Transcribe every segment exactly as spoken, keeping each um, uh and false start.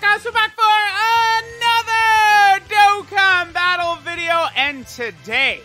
there, guys. We're back for another Dokkan Battle video, and today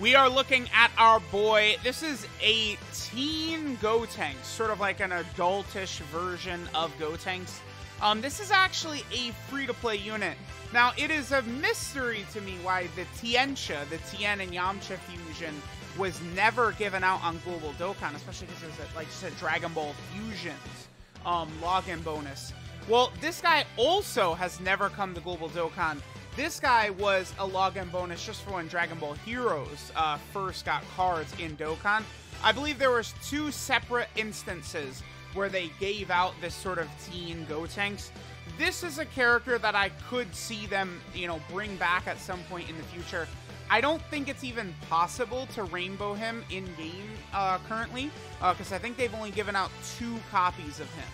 we are looking at our boy. This is a Teen Gotenks, sort of like an adultish version of Gotenks. Um, this is actually a free-to-play unit. Now, it is a mystery to me why the Tienchu, the Tien and Yamcha fusion, was never given out on Global Dokkan, especially because it's like just a Dragon Ball Fusions um, login bonus. Well, this guy also has never come to Global Dokkan. This guy was a login bonus just for when Dragon Ball Heroes uh, first got cards in Dokkan. I believe there was two separate instances where they gave out this sort of Teen Gotenks. This is a character that I could see them, you know, bring back at some point in the future. I don't think it's even possible to rainbow him in-game uh, currently, because uh, I think they've only given out two copies of him.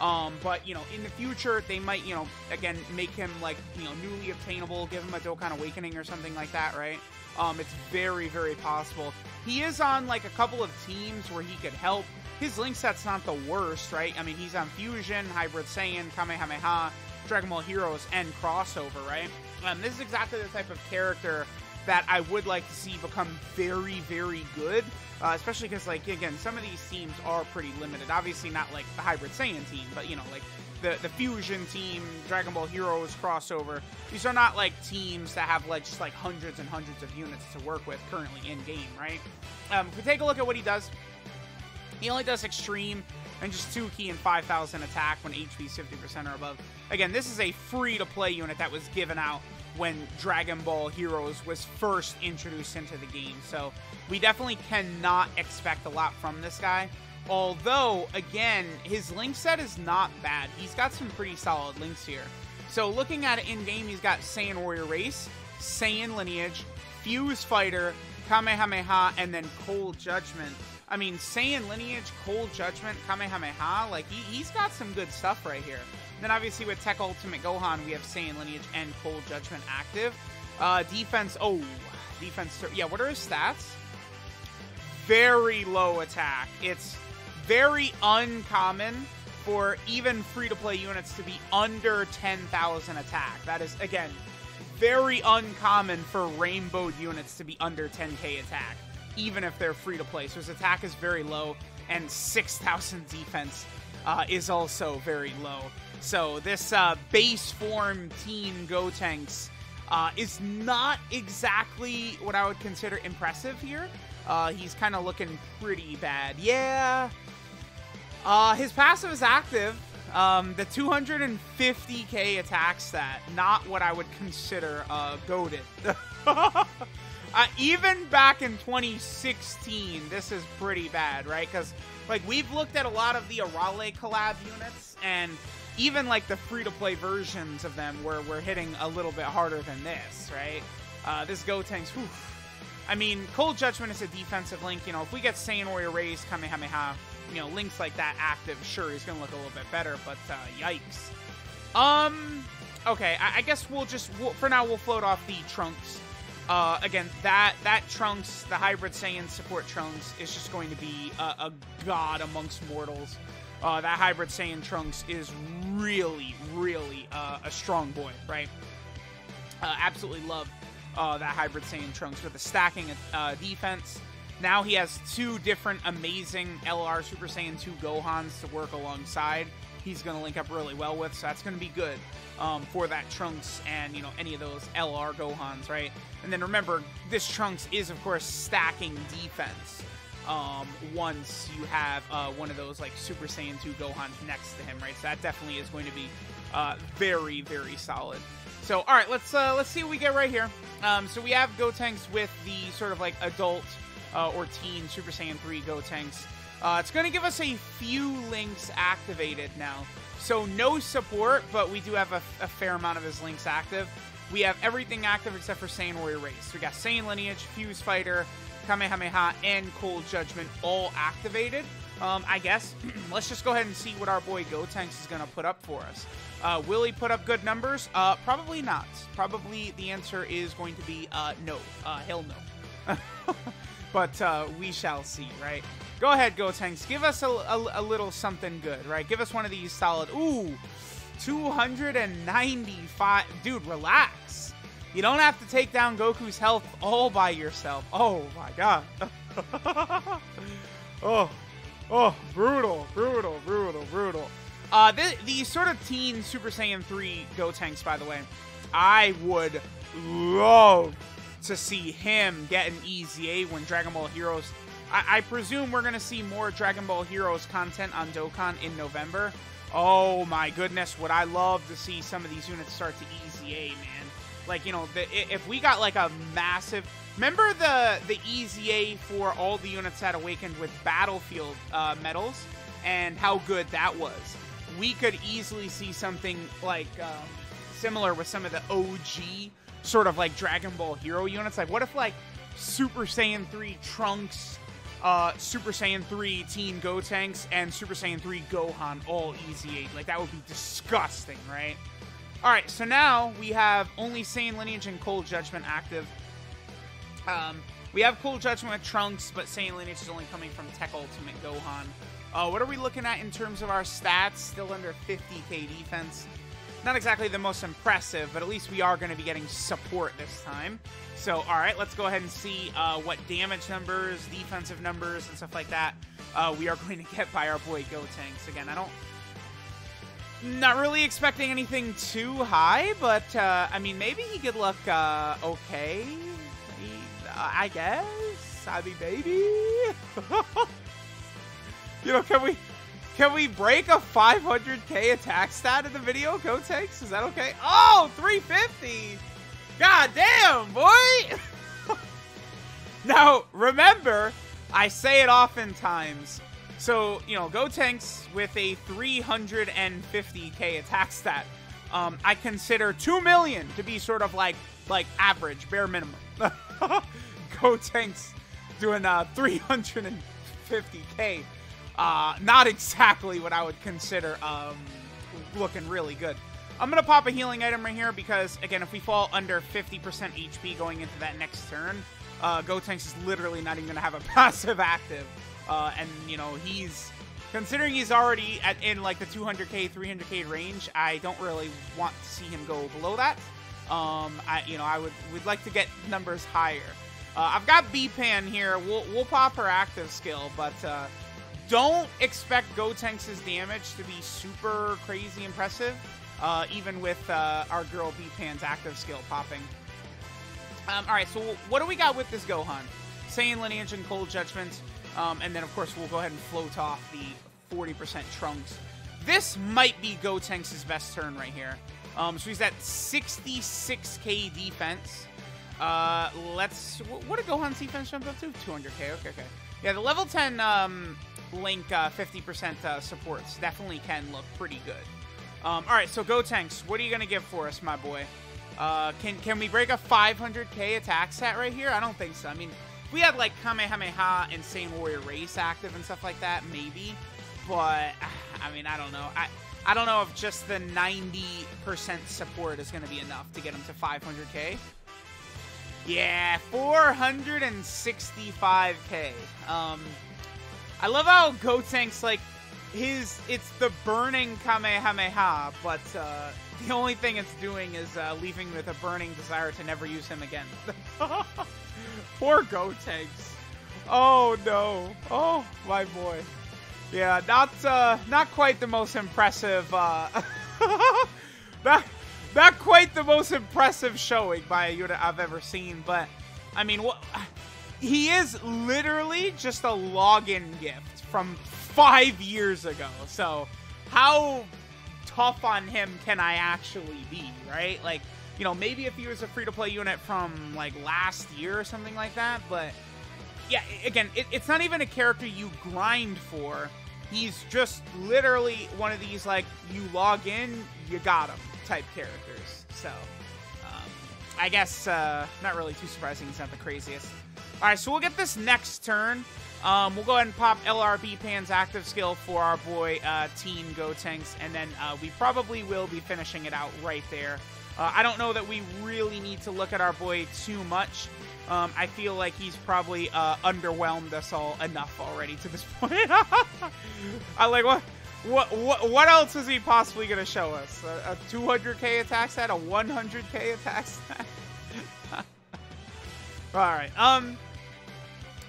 Um, but, you know, in the future, they might, you know, again, make him, like, you know, newly obtainable, give him a Dokkan Awakening or something like that, right? Um, it's very, very possible. He is on, like, a couple of teams where he could help. His link set's not the worst, right? I mean, he's on Fusion, Hybrid Saiyan, Kamehameha, Dragon Ball Heroes, and Crossover, right? Um, this is exactly the type of character that I would like to see become very, very good, uh, especially because, like, again, some of these teams are pretty limited. Obviously not, like, the Hybrid Saiyan team, but, you know, like, the, the Fusion team, Dragon Ball Heroes, Crossover. These are not, like, teams that have, like, just, like, hundreds and hundreds of units to work with currently in-game, right? Um, if we take a look at what he does, he only does Extreme and just two ki and five thousand attack when H P is fifty percent or above. Again, this is a free-to-play unit that was given out when Dragon Ball Heroes was first introduced into the game. So we definitely cannot expect a lot from this guy. Although, again, his link set is not bad. He's got some pretty solid links here. So looking at it in-game, he's got Saiyan Warrior Race, Saiyan Lineage, Fuse Fighter, Kamehameha, and then Cold Judgment. I mean, Saiyan Lineage, Cold Judgment, Kamehameha, like, he, he's got some good stuff right here. Then, obviously, with Tech Ultimate Gohan, we have Saiyan Lineage and Cold Judgment active. Uh, defense, oh, defense, yeah, what are his stats? Very low attack. It's very uncommon for even free-to-play units to be under ten thousand attack. That is, again, very uncommon for rainbowed units to be under ten K attack, even if they're free-to-play. So his attack is very low, and six thousand defense uh, is also very low. So this uh, base form Teen Gotenks uh, is not exactly what I would consider impressive here. Uh, he's kind of looking pretty bad. Yeah. Uh, his passive is active. Um, the two hundred fifty K attack stat, not what I would consider uh, goated. Uh, even back in twenty sixteen, this is pretty bad, right? Because, like, we've looked at a lot of the Arale collab units, and even, like, the free-to-play versions of them where we're hitting a little bit harder than this, right? Uh, this Gotenks, whew. I mean, Cold Judgment is a defensive link. You know, if we get Saiyan Warrior Rays, Kamehameha, you know, links like that active, sure, he's going to look a little bit better, but uh, yikes. Um, okay, I, I guess we'll just, we'll, for now, we'll float off the Trunks. Uh, again, that, that Trunks, the Hybrid Saiyan support Trunks, is just going to be a, a god amongst mortals. Uh, that Hybrid Saiyan Trunks is really, really uh, a strong boy, right? Uh, absolutely love uh, that Hybrid Saiyan Trunks with the stacking uh, defense. Now he has two different amazing L R Super Saiyan two Gohans to work alongside. He's going to link up really well with, so that's going to be good um, for that Trunks and, you know, any of those L R Gohans, right? And then remember, this Trunks is, of course, stacking defense um, once you have uh, one of those, like, Super Saiyan two Gohans next to him, right? So that definitely is going to be uh, very, very solid. So, all right, let's, uh, let's see what we get right here. Um, so we have Gotenks with the sort of, like, adult uh, or teen Super Saiyan three Gotenks. Uh, it's going to give us a few links activated now. So no support, but we do have a, a fair amount of his links active. We have everything active except for Saiyan Warrior Race. So we got Saiyan Lineage, Fuse Fighter, Kamehameha, and Cold Judgment all activated. Um, I guess let's just go ahead and see what our boy Gotenks is going to put up for us. Uh, will he put up good numbers? Uh, probably not. Probably the answer is going to be uh, no. Uh, hell no. But uh, we shall see, right? Go ahead, Gotenks. Give us a, a, a little something good, right? Give us one of these solid... Ooh, two hundred ninety-five. Dude, relax. You don't have to take down Goku's health all by yourself. Oh my god. Oh, oh, brutal, brutal, brutal, brutal. Uh, the, the sort of teen Super Saiyan three Gotenks, by the way, I would love to see him get an E Z A when Dragon Ball Heroes... I, I presume we're going to see more Dragon Ball Heroes content on Dokkan in November. Oh my goodness, would I love to see some of these units start to E Z A, man. Like, you know, the, if we got like a massive... Remember the, the E Z A for all the units that awakened with Battlefield uh, medals and how good that was? We could easily see something like um, similar with some of the O G sort of like Dragon Ball Hero units. Like, what if like Super Saiyan three Trunks, uh, Super Saiyan three Teen Gotenks, and Super Saiyan three Gohan all E Z eight? Like, that would be disgusting, right? All right, so now we have only Saiyan Lineage and Cold Judgment active. Um, we have Cold Judgment with Trunks, but Saiyan Lineage is only coming from Tech Ultimate Gohan. Uh, what are we looking at in terms of our stats? Still under fifty K defense. Not exactly the most impressive, but at least we are going to be getting support this time. So, all right, let's go ahead and see uh, what damage numbers, defensive numbers, and stuff like that uh, we are going to get by our boy Gotenks. Again, I don't... Not really expecting anything too high, but, uh, I mean, maybe he could look uh, okay, I guess. I mean, maybe... You know, can we can we break a five hundred K attack stat in the video, Gotenks? Is that okay? Oh, three fifty! God damn, boy! Now, remember, I say it oftentimes. So, you know, Gotenks with a three hundred fifty K attack stat, um, I consider two million to be sort of like, like average, bare minimum. Gotenks doing uh, three hundred fifty K. Uh, not exactly what I would consider um, looking really good. I'm going to pop a healing item right here because, again, if we fall under fifty percent H P going into that next turn, uh, Gotenks is literally not even going to have a passive active. Uh, and, you know, he's... Considering he's already at, in, like, the two hundred K, three hundred K range, I don't really want to see him go below that. Um, I, you know, I would would like to get numbers higher. Uh, I've got B Pan here. We'll, we'll pop her active skill, but... Uh, Don't expect Gotenks' damage to be super crazy impressive, uh, even with uh, our girl B-Pan's active skill popping. Um, all right, so what do we got with this Gohan? Saiyan Lineage and Cold Judgment, um, and then, of course, we'll go ahead and float off the forty percent Trunks. This might be Gotenks' best turn right here. Um, so he's at sixty-six K defense. Uh, let's... What did Gohan's defense jump up to? two hundred K, okay, okay. Yeah, the level ten... Um, Link uh, fifty percent uh, supports definitely can look pretty good. Um, all right, so Gotenks, what are you gonna give for us, my boy? Uh, can can we break a five hundred K attack stat right here? I don't think so. I mean, if we had like Kamehameha and Saiyan Warrior Race active and stuff like that, maybe. But I mean, I don't know. I I don't know if just the ninety percent support is gonna be enough to get him to five hundred K. Yeah, four hundred sixty-five K. Um. I love how Gotenks, like, his, it's the burning Kamehameha, but uh, the only thing it's doing is uh, leaving with a burning desire to never use him again. Poor Gotenks. Oh, no. Oh, my boy. Yeah, not uh, not quite the most impressive, uh, not, not quite the most impressive showing by a unit I've ever seen, but, I mean, what... He is literally just a login gift from five years ago. So how tough on him can I actually be, right? Like, you know, maybe if he was a free-to-play unit from, like, last year or something like that. But, yeah, again, it, it's not even a character you grind for. He's just literally one of these, like, you log in, you got him type characters. So, um, I guess uh, not really too surprising he's not the craziest. All right, so we'll get this next turn. Um, we'll go ahead and pop L R B Pan's active skill for our boy uh, Teen Gotenks, and then uh, we probably will be finishing it out right there. Uh, I don't know that we really need to look at our boy too much. Um, I feel like he's probably uh, underwhelmed us all enough already to this point. I like what? What, what, what else is he possibly going to show us? A, a two hundred K attack stat? A one hundred K attack stat? Alright, um...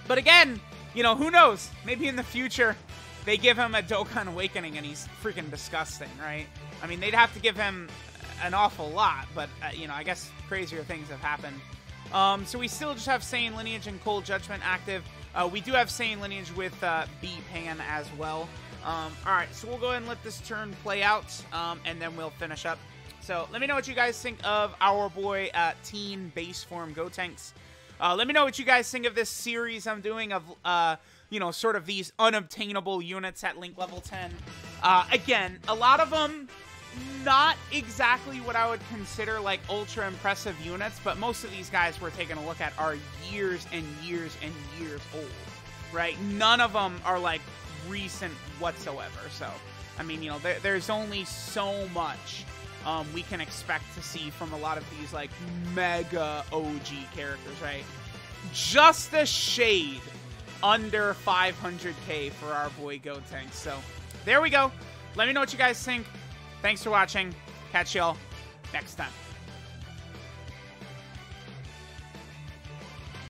But again, you know, who knows? Maybe in the future, they give him a Dokkan Awakening and he's freaking disgusting, right? I mean, they'd have to give him an awful lot, but, uh, you know, I guess crazier things have happened. Um, so we still just have Saiyan Lineage and Cold Judgment active. Uh, we do have Saiyan Lineage with uh, B Pan as well. Um, Alright, so we'll go ahead and let this turn play out, um, and then we'll finish up. So, let me know what you guys think of our boy, uh, Teen Base Form Gotenks. Uh, let me know what you guys think of this series I'm doing of, uh, you know, sort of these unobtainable units at Link Level ten. Uh, again, a lot of them, not exactly what I would consider, like, ultra impressive units, but most of these guys we're taking a look at are years and years and years old, right? None of them are, like, recent whatsoever. So, I mean, you know, there, there's only so much um, we can expect to see from a lot of these, like, mega O G characters, right? Just a shade under five hundred K for our boy Gotenks. So, there we go. Let me know what you guys think. Thanks for watching. Catch y'all next time.